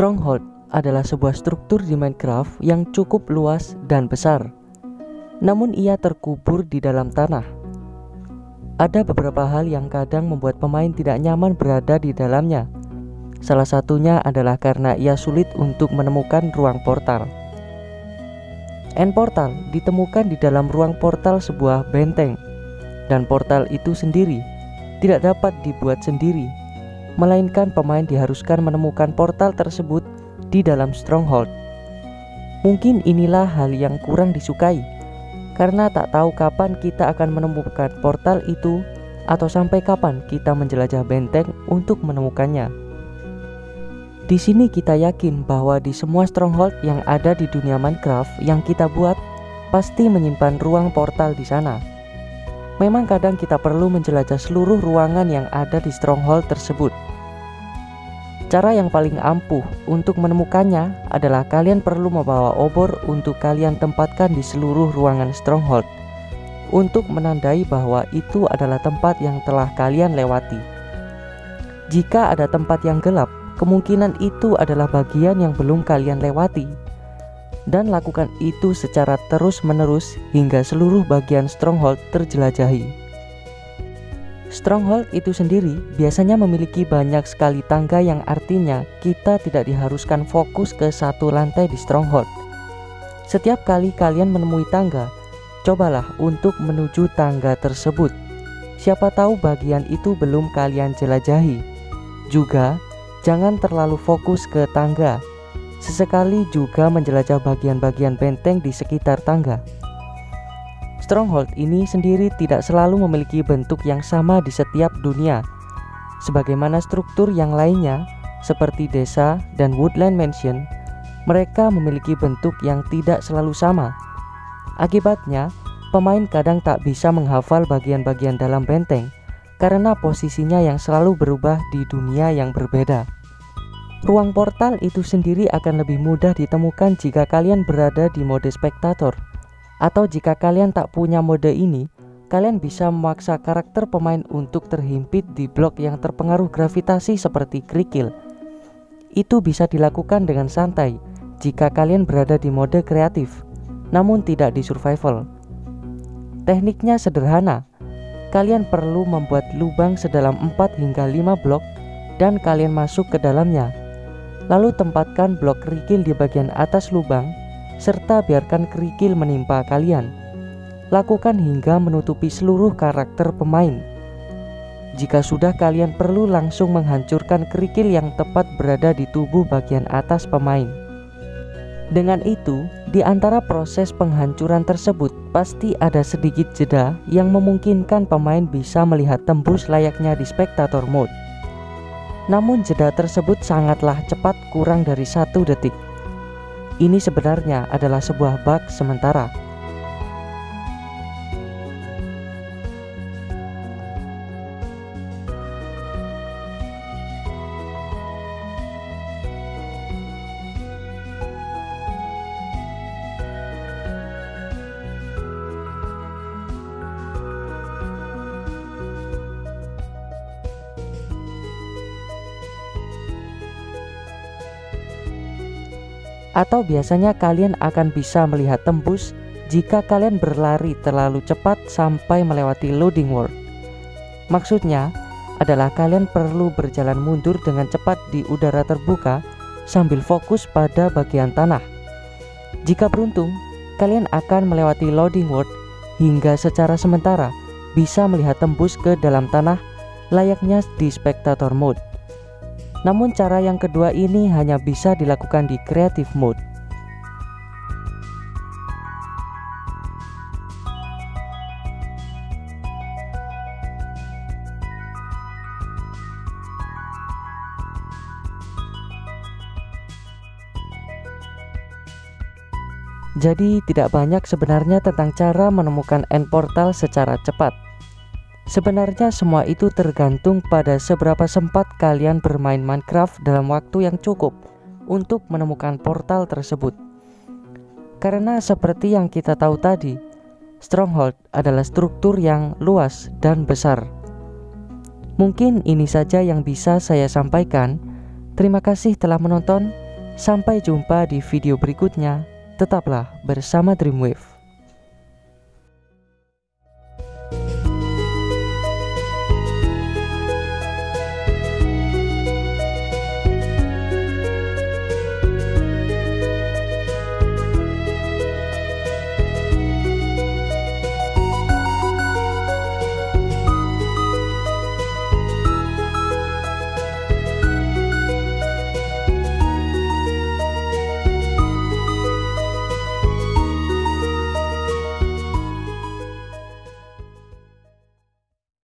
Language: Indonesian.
Stronghold adalah sebuah struktur di Minecraft yang cukup luas dan besar, namun ia terkubur di dalam tanah. Ada beberapa hal yang kadang membuat pemain tidak nyaman berada di dalamnya. Salah satunya adalah karena ia sulit untuk menemukan ruang portal. End Portal ditemukan di dalam ruang portal sebuah benteng, dan portal itu sendiri tidak dapat dibuat sendiri, melainkan pemain diharuskan menemukan portal tersebut di dalam Stronghold. Mungkin inilah hal yang kurang disukai, karena tak tahu kapan kita akan menemukan portal itu atau sampai kapan kita menjelajah benteng untuk menemukannya. Di sini kita yakin bahwa di semua Stronghold yang ada di dunia Minecraft yang kita buat pasti menyimpan ruang portal di sana. Memang kadang kita perlu menjelajah seluruh ruangan yang ada di Stronghold tersebut. Cara yang paling ampuh untuk menemukannya adalah kalian perlu membawa obor untuk kalian tempatkan di seluruh ruangan Stronghold, untuk menandai bahwa itu adalah tempat yang telah kalian lewati. Jika ada tempat yang gelap, kemungkinan itu adalah bagian yang belum kalian lewati. Dan lakukan itu secara terus-menerus hingga seluruh bagian Stronghold terjelajahi. Stronghold itu sendiri biasanya memiliki banyak sekali tangga, yang artinya kita tidak diharuskan fokus ke satu lantai di Stronghold. Setiap kali kalian menemui tangga, cobalah untuk menuju tangga tersebut. Siapa tahu bagian itu belum kalian jelajahi. Juga, jangan terlalu fokus ke tangga. Sesekali juga menjelajah bagian-bagian benteng di sekitar tangga. Stronghold ini sendiri tidak selalu memiliki bentuk yang sama di setiap dunia, sebagaimana struktur yang lainnya seperti desa dan woodland mansion. Mereka memiliki bentuk yang tidak selalu sama. Akibatnya, pemain kadang tak bisa menghafal bagian-bagian dalam benteng karena posisinya yang selalu berubah di dunia yang berbeda. Ruang portal itu sendiri akan lebih mudah ditemukan jika kalian berada di mode spektator. Atau jika kalian tak punya mode ini, kalian bisa memaksa karakter pemain untuk terhimpit di blok yang terpengaruh gravitasi seperti kerikil. Itu bisa dilakukan dengan santai jika kalian berada di mode kreatif, namun tidak di survival. Tekniknya sederhana. Kalian perlu membuat lubang sedalam 4 hingga 5 blok dan kalian masuk ke dalamnya. Lalu tempatkan blok kerikil di bagian atas lubang, serta biarkan kerikil menimpa kalian. Lakukan hingga menutupi seluruh karakter pemain. Jika sudah, kalian perlu langsung menghancurkan kerikil yang tepat berada di tubuh bagian atas pemain. Dengan itu, di antara proses penghancuran tersebut, pasti ada sedikit jeda yang memungkinkan pemain bisa melihat tembus layaknya di spectator mode. Namun jeda tersebut sangatlah cepat, kurang dari 1 detik. Ini sebenarnya adalah sebuah bug sementara. Atau biasanya kalian akan bisa melihat tembus jika kalian berlari terlalu cepat sampai melewati loading world. Maksudnya adalah kalian perlu berjalan mundur dengan cepat di udara terbuka sambil fokus pada bagian tanah. Jika beruntung, kalian akan melewati loading world hingga secara sementara bisa melihat tembus ke dalam tanah layaknya di spectator mode. Namun cara yang kedua ini hanya bisa dilakukan di creative mode. Jadi tidak banyak sebenarnya tentang cara menemukan end portal secara cepat. Sebenarnya semua itu tergantung pada seberapa sempat kalian bermain Minecraft dalam waktu yang cukup untuk menemukan portal tersebut. Karena seperti yang kita tahu tadi, Stronghold adalah struktur yang luas dan besar. Mungkin ini saja yang bisa saya sampaikan. Terima kasih telah menonton. Sampai jumpa di video berikutnya. Tetaplah bersama Dreamwave.